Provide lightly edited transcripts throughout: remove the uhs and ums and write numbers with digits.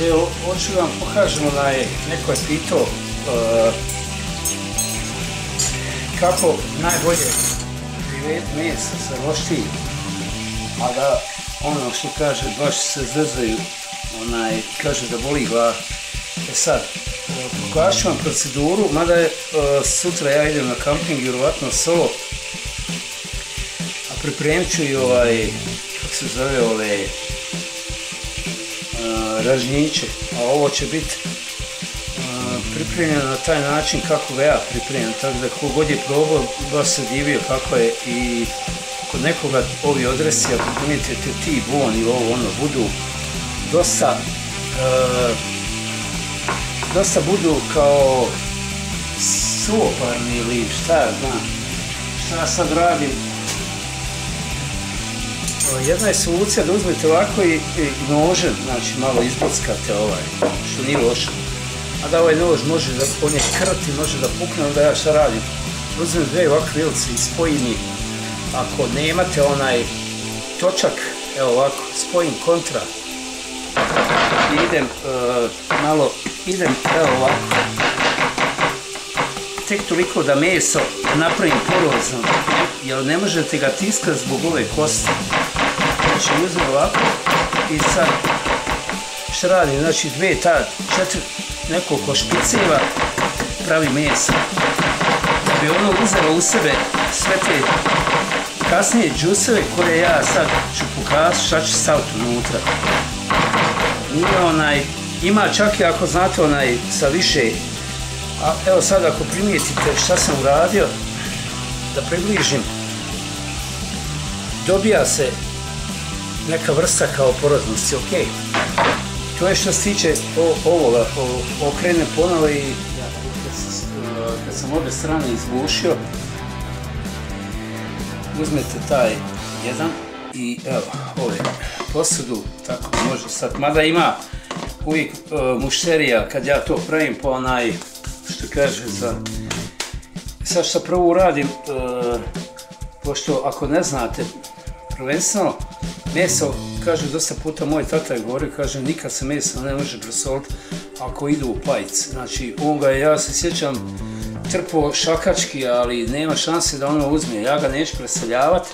Evo, hoću vam pokažem, neko je pitao kako najbolje privet mesa se rošti, a da ono što kaže, baš se zrzaju, kaže da boli glava. E sad, pokažu vam proceduru, mada je sutra ja idem na kamping, vjerovatno solo, a pripremit ću i kako se zove, ražnjiće, a ovo će biti pripremljeno na taj način kako ga ja pripremljam, tako da ko god je probao, baš se divio kako je i kod nekoga ovi odresi, ako primijetite ti bon i ovo ono, budu dosta budu kao suoparni ili šta ja znam, šta ja sad radim. Jedna je solucija da uzmete ovako i nožem, znači malo izbockate što nije loše. A da ovaj nož može da on je krt i može da pukne, onda ja šta radim? Uzmem dve ovakve vilice i spojim ih. Ako nemate točak, evo ovako, spojim kontra. I idem malo, evo ovako. Tek toliko da meso napravim porozno, jer ne možete ga tiskati zbog ove kosti. Znači uzmem ovako i sad što radim, znači dve ta četiri nekoliko špiceva pravi meso da bi ono uzelo u sebe sve te kasnije džuseve koje ja sad ću pokazati šta ću staviti unutra. Ima čak i ako znate sa više, a evo sad ako primijetite šta sam uradio, da približim, dobija se neka vrsta kao poroznosti, ok. To je što se tiče ovoga, okrenem ponovo i kad sam obje strane izbušio, uzmete taj jedan i evo ovdje posudu, tako može sad, mada ima uvijek mušterija kad ja to pravim po što kaže za... Sad što prvo uradim, pošto ako ne znate, prvenstveno meso, kaže dosta puta moj tata je govorio, kaže nikad se meso ne može presoliti ako idu u pajc. Znači on ga je, ja se sjećam, trpo šakački, ali nema šanse da ono uzme, ja ga neću presoljavati,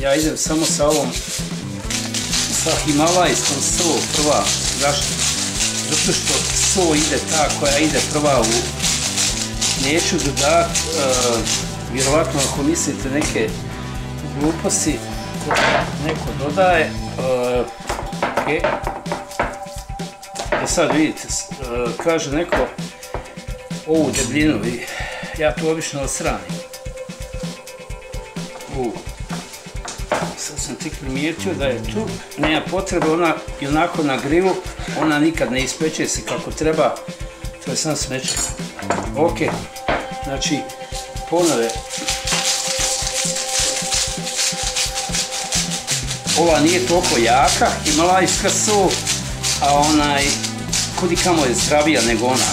ja idem samo sa ovom, sa himalajskom so prva, zato što so ide ta koja ide prva u... Neću dodati, vjerovatno ako mislite neke gluposti koje neko dodaje, ok. E sad vidite, kaže neko ovu debljinu, ja to obično odstranim. Sad sam tek primijetio da je tu, nema potrebe, ona i onako na grilu, ona nikad ne ispeče se kako treba, to je sam smečak. Ok, znači ponove, ova nije toliko jaka, himalajska so, a kod i kamo je zdravija nego ona,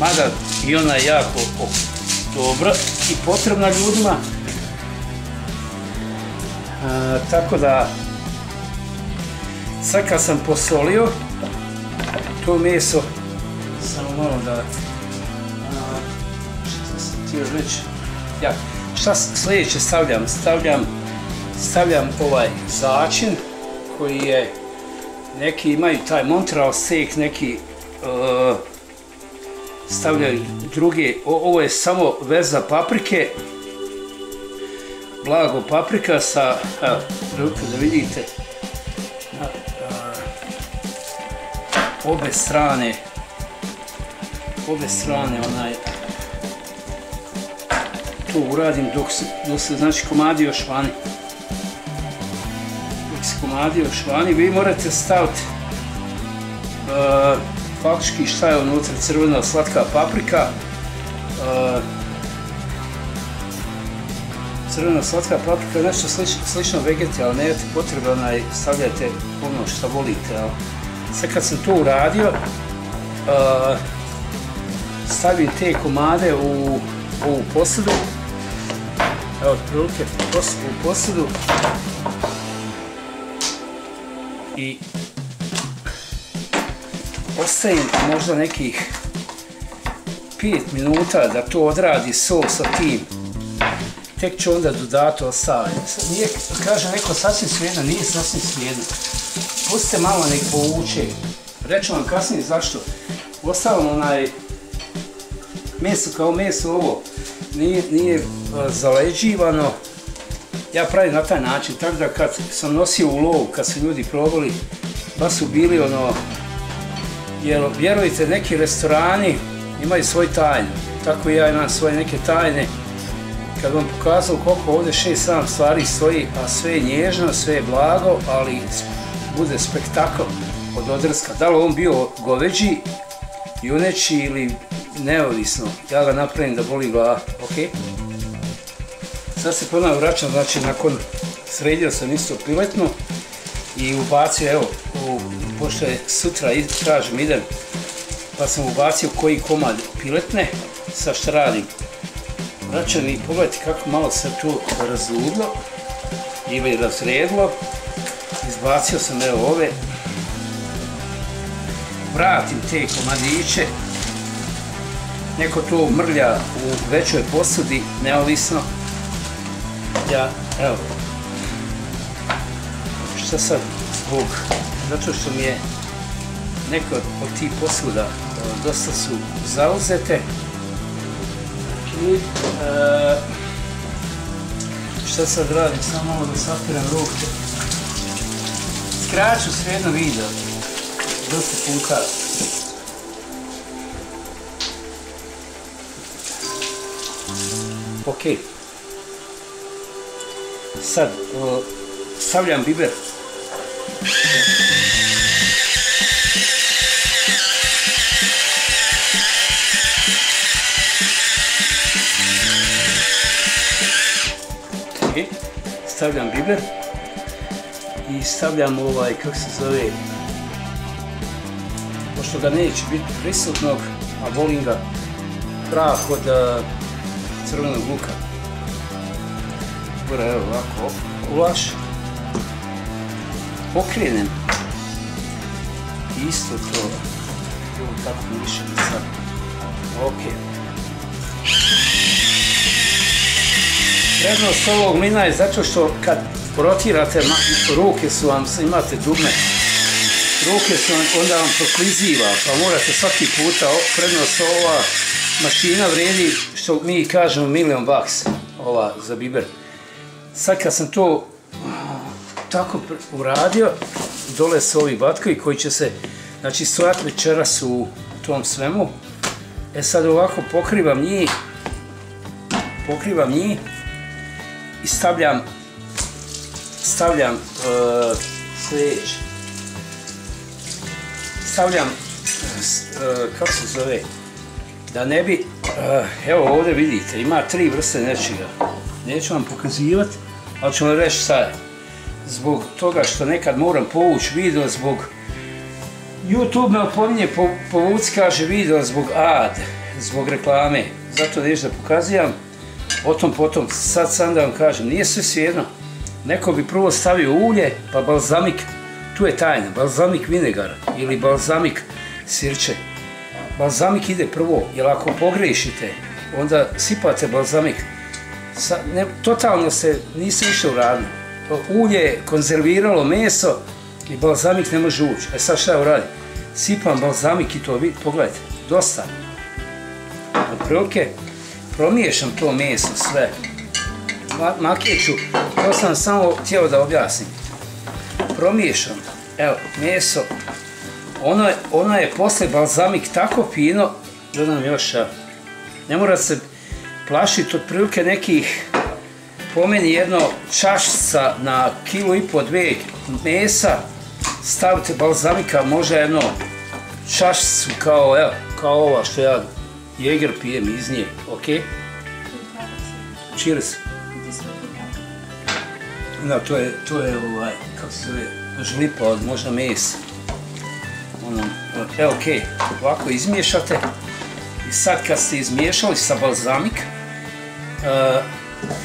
mada i ona je jako dobra i potrebna ljudima, tako da sad kad sam posolio to meso, samo malo da ja, šta sljedeće stavljam? Stavljam začin koji je, neki imaju taj Montreal steak, neki stavljaju druge, ovo je samo veza paprike, blago paprika sa, da vidite, obe strane to uradim dok se komadi još vani. Vi morate staviti faktički šta je unutra, crvena slatka paprika. Crvena slatka paprika je nešto slično vegeti, ali nemate potrebe, stavljate ono što volite. Sad kad sam to uradio, stavim te komade u ovu posudu. Evo otprilike u posudu i ostavim možda nekih 5 minuta da to odradi sos sa tim. Tek ću onda dodati ostavljanje. Nije, kaže neko, sasvim svejedno, nije sasvim svejedno. Pustite malo nek povuče. Reću vam kasnije zašto. Ostavljam onaj meso kao meso ovo. Nije zaleđivano. Ja pravim na taj način, tako da kad sam nosio u lovu, kad su ljudi probali, baš su bili ono, jer vjerujte, neki restorani imaju svoju tajnu, tako i ja imam svoje neke tajne. Kad vam pokazao koliko ovdje 6-7 stvari stoji, a sve je nježno, sve je blago, ali bude spektakl od odrska. Da li on bio goveđi, juneći ili neovisno, ja ga napravim da boli glava, ok? Sad se ponovno vraćam, znači nakon sredio sam isto piletno i ubacio, evo, pošto je sutra tražim idem, pa sam ubacio koji komad piletne, sad šta radim. Vraćam i pogledajte kako malo se tu razludlo ili razredlo, izbacio sam evo ove, vratim te komadiće, neko to mrlja u većoj posudi, neovisno. Ja, evo, šta sad zbog, zato što mi je neka od tih posuda dosta su zauzete i šta sad radim, samo malo da sapiram ruke, skraću sredno video, dosta puta. Okej. Sad stavljam biber. Okay. Stavljam biber i stavljam ovaj, kako se zove, pošto ga neće biti prisutnog, a volim ga, prah od crvenog luka. Evo ovako ulaš, pokrenem isto to, evo tako mišem sad, ok. Prednost ovog mlina je zato što kad rotirate, ruke su vam, imate dugme, ruke su vam, onda vam prokliziva, pa morate svaki puta, prednost ova mašina vredi, što mi kažemo milion baks, ova za biber. Sad kad sam to tako uradio, dole su ovi batkovi koji će se, znači, stojati večeras u tom svemu. E sad ovako pokrivam njih, i stavljam sljedeće. Stavljam, kako se zove, da ne bi, evo ovdje vidite, ima tri vrste nečega. Neću vam pokazivati, ali ću vam reći sad, zbog toga što nekad moram povući video zbog YouTube me opominje, povuci kaže video zbog ad, zbog reklame, zato neću da pokazivam, o tom potom, sad sam da vam kažem, nije sve svejedno, neko bi prvo stavio ulje, pa balzamik, tu je tajna, balzamik vinegar ili balzamik sirče, balzamik ide prvo, jer ako pogrešite, onda sipate balzamik. Totalno se nisam išao uradilo. Ulje je konzerviralo meso i balzamik ne može ući. E sad šta uradim? Sipam balzamik i to vidite, pogledajte, dosta. Otprilike promiješam to meso sve. Makiću, to sam samo htio da objasnim. Promiješam, evo, meso. Ono je posle balzamik tako fino, dodam još, ne mora se plašiti otprilike nekih, po meni jedno čašica na 1,5 do 2 kg mesa, stavite balzamika možda jedno čašicu kao, evo, kao ova što ja Jeger pijem iz nje, ok? Cheers. Da, to je ovaj, kako se zove, žlipa od možda mesa. E, ok, ovako izmiješate i sad kad ste izmiješali sa balzamik,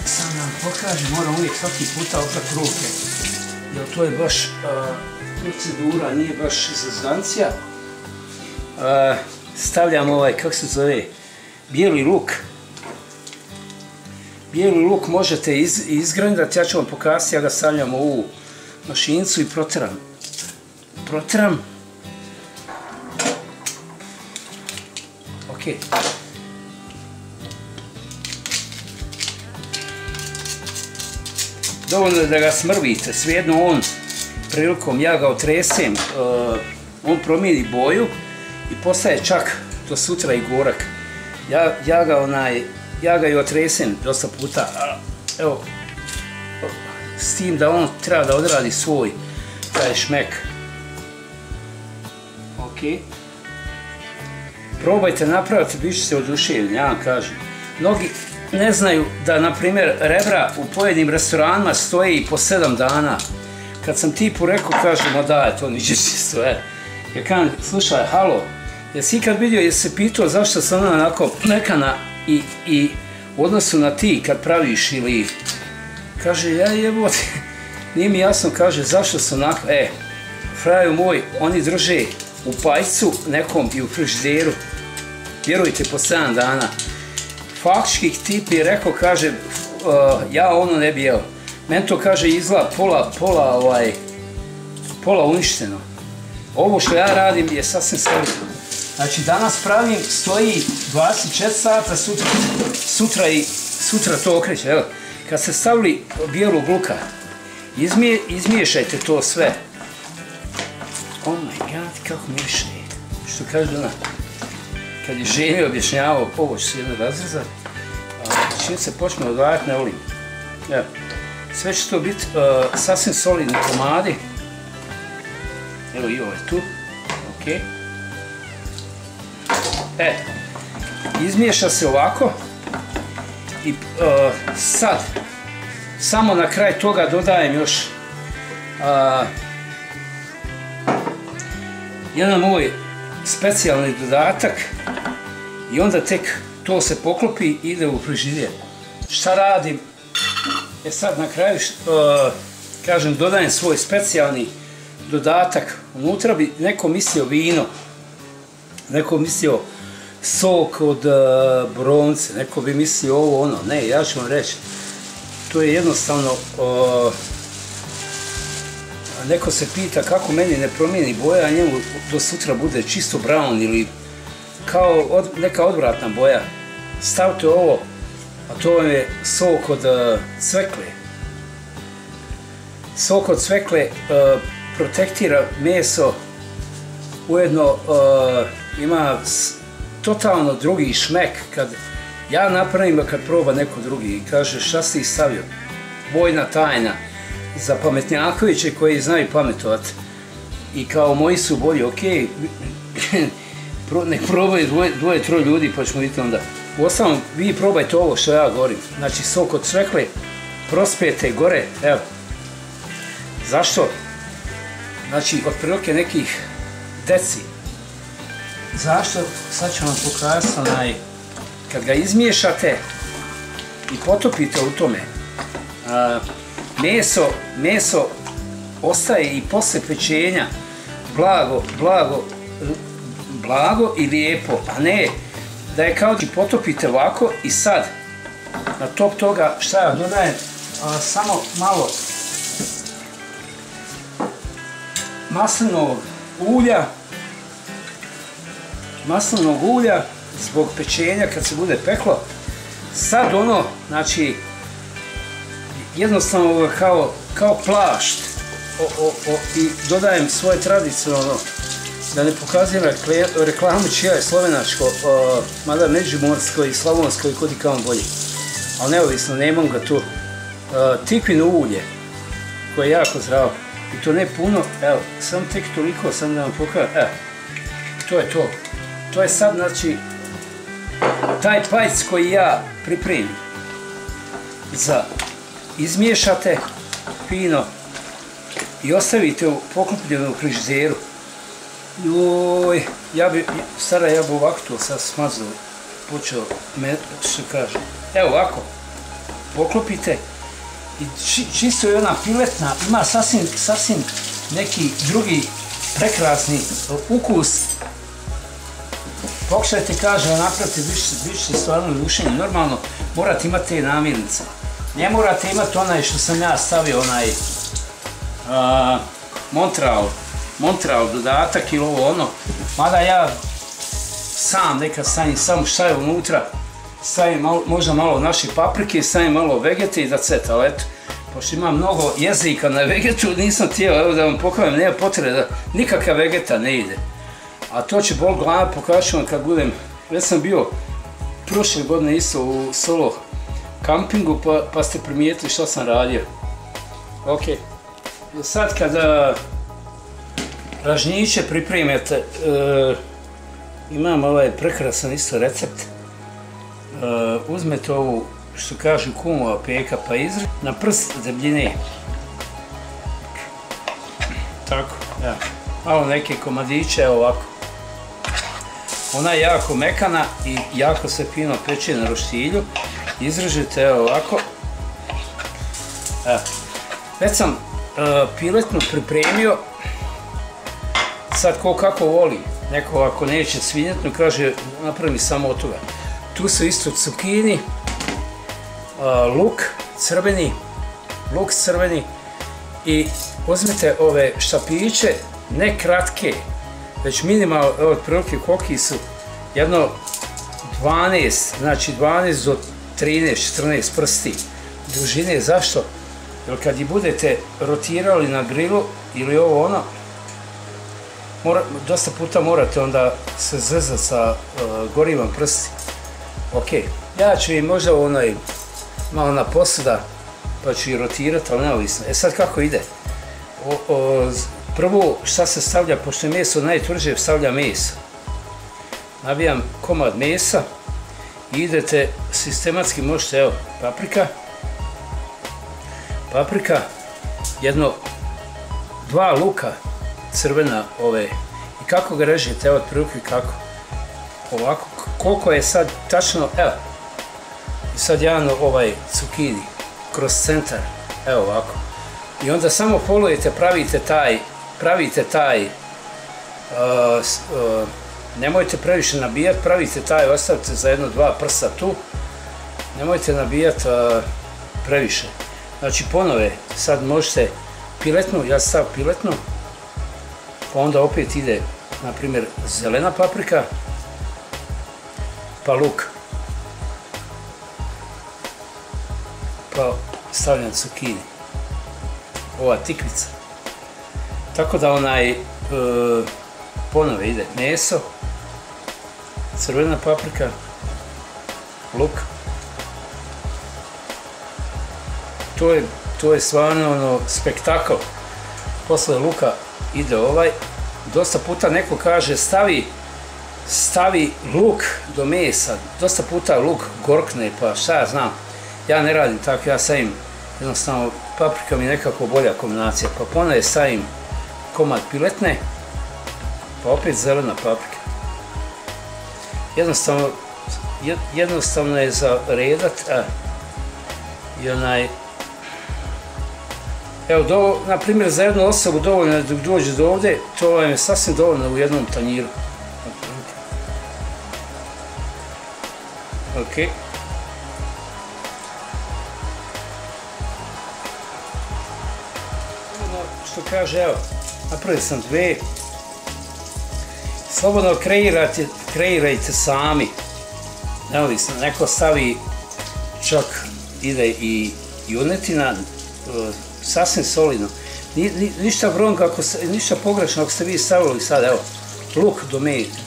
sad vam pokažem, moram uvijek svaki puta oprat ruke, jer to je baš procedura, nije baš zazdancija. stavljam ovaj, kako se zove, bijeli luk. Bijeli luk možete izgrandirati, ja ću vam pokazati, ja ga stavljam u ovu mašinicu i proteram. Proteram. Ok. Dovoljno je da ga smrvite, svejedno on prilikom ja ga otresem, on promijeni boju i postaje čak do sutra i gorak. Ja ga i otresem dosta puta, evo, s tim da on treba da odradi svoj, taj šmek. Ok. Probajte napraviti, bit ćete oduševljeni, ja vam kažem. Mnogi ne znaju da, na primjer, rebra u pojedinim restoranima stoje i po 7 dana. Kad sam tipu rekao, kažem, ma daj, to niđe čisto, Ja kažem, slušaj, halo, jesi ikad vidio, jesi se pitao zašto se ona onako nekana i u odnosu na ti kad praviš ili... Kaže, ja jebote, nije mi jasno, kaže, zašto se onako, fraju moj, oni drže u pajcu nekom i u frižideru, vjerujte, po 7 dana. Faktički tip je rekao, kaže, ja ono ne bi jeo. Meni to, kaže, izgleda pola uništeno. Ovo što ja radim je sasvim solidno. Znači, danas pravim, stoji 24 sata, sutra to okreće, evo. Kad ste stavili bijelog luka, izmiješajte to sve. Oh my god, kako miriše. Što kaže ona, kad je žene objašnjavao, ovo će se jedno razrezati, a čim se počne odvajati, ne volim. Evo. Sve će to biti sasvim solidni komadi. Evo i ovo je tu. Ok. Izmiješa se ovako. I sad, samo na kraj toga dodajem još jedan moj specijalni dodatak. I onda tek to se poklopi i ide u frižider. Šta radim? Sad na kraju, kažem, dodajem svoj specijalni dodatak. Unutra bi neko mislio vino, neko mislio sok od bronce, neko bi mislio ovo, ono. Ne, ja ću vam reći, to je jednostavno, neko se pita kako meni ne promijeni boja, a njemu do sutra bude čisto brown ili kao neka odvratna boja. Stavite ovo. A to vam je sok od cvekle. Sok od cvekle protektira meso, ujedno ima totalno drugi šmek. Kad ja napravim, kad proba neko drugi i kaže šta si ih stavio, vojna tajna za pametnjakoviće koji znaju pametovati i kao moji su bolji, ok, nek probaju dvoje, troje ljudi pa ćemo vidjeti onda. Uostalom, vi probajte ovo što ja govorim, znači sok od cvekle, prospijete gore, evo. Zašto? Znači, otprilike nekih deci. Zašto? Sad ću vam pokazati onaj, kad ga izmiješate i potopite u tome, meso ostaje i posle pečenja blago i lijepo, a ne da je kao da potopite ovako i sad na top toga šta ja dodajem, samo malo maslinovog ulja zbog pečenja kad se bude peklo. Sad ono, znači, jednostavno kao plašt i dodajem svoje tradicionalno. Da ne pokazujem reklamu čija je slovenačko, mada međimorsko i slavonsko i kod i kao bolje. Ali neovisno, nemam ga tu. Tikvino ulje, koje je jako zdravo. I to ne puno, evo, samo tek toliko, sam da vam pokazam, evo. To je to. To je sad, znači, taj pajc koji ja pripremim. Izmiješate fino i ostavite u poklopljenu frižideru. Joj, ja bi, stara, ja bi ovako to sad smazao, počeo, što kažem, evo ovako, poklopite i čisto je ona filetna, ima sasvim neki drugi prekrasni ukus Pokušajte, kaže, napravite više stvarno ljušenje. Normalno, morate imati te namirnice. Ne morate imati onaj što sam ja stavio, onaj Montreal dodatak ili ovo ono. Mada ja sam nekad stavim samo šta je unutra. Stavim možda malo naše paprike, stavim malo vegete i da ceta, ali eto. Pošto imam mnogo jezika na vegetu, nisam htio, evo da vam pokažem, nema potrebe da nikakva vegeta ne ide. A to će bol glava, pokažu vam kad budem, već sam bio prošle godine isto u solo kampingu, pa ste primijetili što sam radio. Ok, sad kada ražnjiće pripremite, imam ovaj prekrasan isto recept, uzmete ovu, što kažu kumova peka, pa izrad na prst debljine, tako, ja, malo neke komadiće ovako. Ona je jako mekana i jako se fino peče na roštilju. Izrežite ovako. Već sam piletnu pripremio, sad ko kako voli, neko ako neće svinjetnu kaže napravi samo od toga. Tu su isto cukini, luk crveni i uzmite ove štapiće, ne kratke, već minimalno, otprilike koliki su, jedno 12, znači 12 do 13, 14 prsti dužine. Zašto? Jer kad ih budete rotirali na grilu ili ovo ono, dosta puta morate onda se zezati sa gorivom prsti. Ok, ja ću im možda onaj, malo na posuda, pa ću ih rotirati, ali neovisno. E sad kako ide? Prvo šta se stavlja, pošto je meso najtvrđe, stavlja meso. Nabijam komad mesa i idete sistematski, možete, evo, paprika, jedno, dva luka crvena ove. I kako ga režete, evo, otprilike kako. Ovako, koliko je sad tačno, evo. I sad jedan ovaj cukini, kroz centar, evo ovako. I onda samo polujete, pravite taj, nemojte previše nabijati, pravite taj, ostavite za jedno dva prsta tu, nemojte nabijati previše. Znači ponove, sad možete piletnu, ja stavim piletnu, pa onda opet ide, na primjer, zelena paprika, pa luk, pa stavljam cukini, ova tikvica. Tako da onaj, ponovo ide meso, crvena paprika, luk. To je stvarno ono spektakl. Posle luka ide ovaj. Dosta puta neko kaže stavi luk do mesa. Dosta puta luk gorkne, pa šta ja znam. Ja ne radim tako, ja stavim jednostavno, paprika mi je nekako bolja kombinacija. Pa ponovo stavim komad piletne, pa opet zelena paprika. Jednostavno je za redat. I onaj, evo, na primjer, za jednu osobu dovoljno je dok dođe do ovdje, to vam je sasvim dovoljno u jednom tanjiru. Ok. Što kaže, evo, napravio sam dve. Slobodno kreirajte sami. Neovisno, neko stavi, čak ide i junetina, sasvim solidno. Ništa vronka, ništa pogrešno ako ste vi stavili sad, evo, luk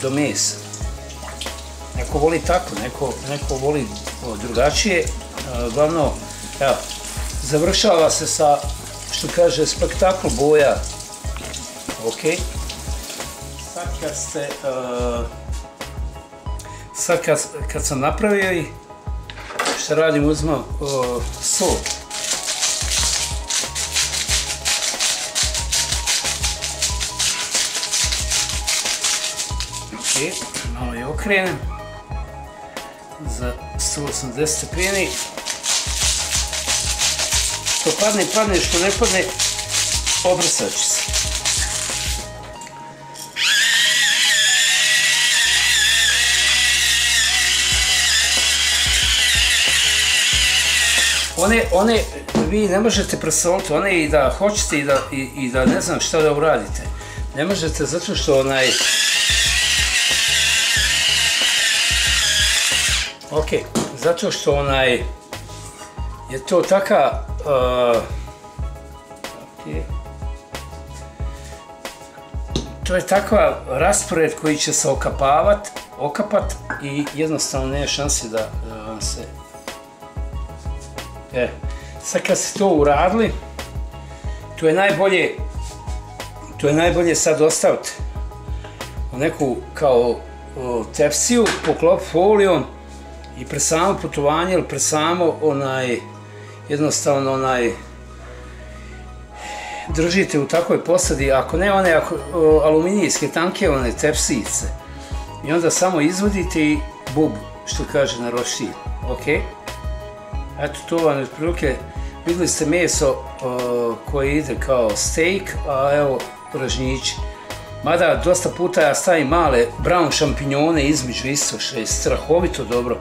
do mesa. Neko voli tako, neko voli drugačije. Glavno, evo, završava se sa, što kaže, spektakl boja. Ok. Sad kad sam napravio i što radim, uzmem sol. Ok, malo je okrenem za 180 stepeni. Što padne, što ne padne, obrsat će se. one, vi ne možete presoliti, one i da hoćete i da ne znam šta da uradite. Ne možete zato što onaj... Ok, zato što onaj... je to taka... to je takav raspored koji će se okapat i jednostavno ne je šanse da vam se... Sad kad ste to uradili, to je najbolje sad ostaviti u neku kao tepsiju, poklop folijom i pre samo putovanje ili pre samo onaj, jednostavno onaj, držite u takvoj posadi, ako ne one aluminijske tanke, one tepsijice, i onda samo izvodite i bub, što kaže na roštilj, ok? Eto, to vam je otprilike, vidjeli ste meso koje ide kao steak, a evo pražnjići. Mada dosta puta ja stavim male brown šampinjone između isto, što je strahovito dobro.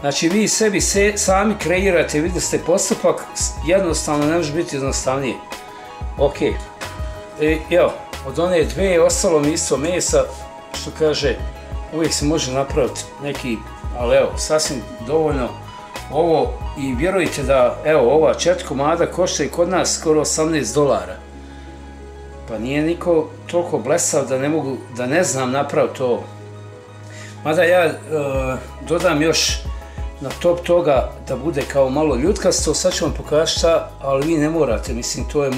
Znači vi sebi sami kreirate, vidjeli ste postupak, jednostavno ne može biti jednostavnije. Ok, evo, od one dve je ostalo isto mesa, što kaže, uvijek se može napraviti neki, ali evo, sasvim dovoljno. Ovo, i vjerujte da, evo, ova 4 komada košta i kod nas skoro $18. Pa nije niko toliko blesav da ne mogu, da ne znam napraviti ovo. Mada ja dodam još na top toga da bude kao malo ljutkasto, sad ću vam pokazati šta, ali vi ne morate, mislim, to je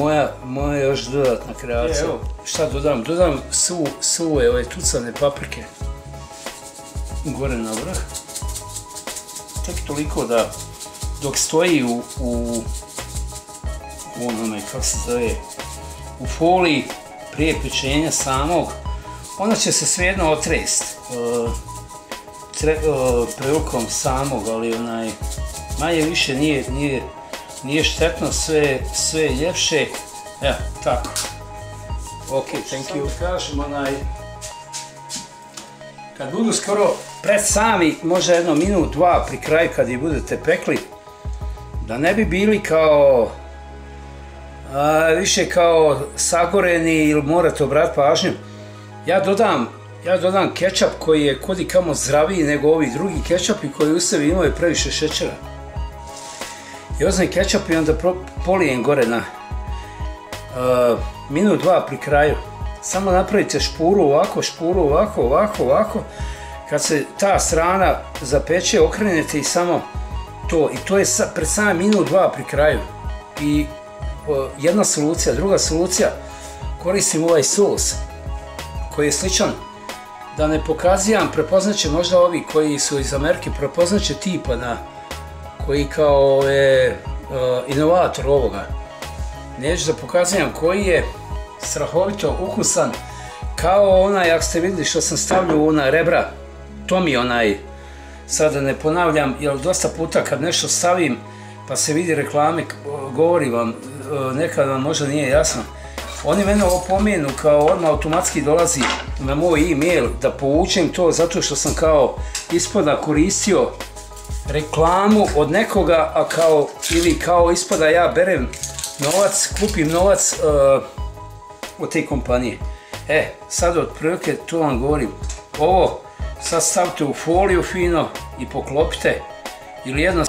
moja još dodatna kreacija. Evo, šta dodam? Dodam suve, ove tucane paprike, gore na vrh. Tek toliko da, dok stoji u onome, kako se zove, u foliji prije pečenja samog, ona će se svejedno otresti prilikom samog, ali onaj, manje više nije štetno, sve je ljepše, evo, tako. Ok, thank you. Sad kažem, onaj, kad budu skoro pred sami, možda jedno minut, dva pri kraju kad ih budete pekli, da ne bi bili kao, više kao sagoreni ili morate obratiti pažnju. Ja dodam kečap koji je kod i kamo zdraviji nego ovi drugi kečapi koji u sebi imaju previše šećera. I uzmem kečap i onda polijem gore na minut, dva pri kraju. Samo napravite špuru ovako, ovako. Kad se ta strana zapeče, okrenete i samo to. I to je pred sam minut, dva pri kraju. I jedna solucija, druga solucija, koristim ovaj sos koji je sličan. Da ne pokazivam, prepoznaće možda ovi koji su iz Amerike, prepoznaće tipa na koji kao je inovator ovoga. Neću da pokazivam koji je strahovito ukusan, kao onaj, ako ste vidjeli što sam stavljao u ona rebra, to mi onaj, sad da ne ponavljam, jer dosta puta kad nešto stavim pa se vidi reklame, govori vam, nekad vam možda nije jasno. Oni mene opomenu, kao odmah automatski dolazi na moj e-mail da povučem to zato što sam kao ispada koristio reklamu od nekoga, a kao, ili kao ispada ja berem novac, kupim novac od te kompanije. E, sad otprilike to vam govorim. Ovo sad stavite u foliju fino i poklopite, ili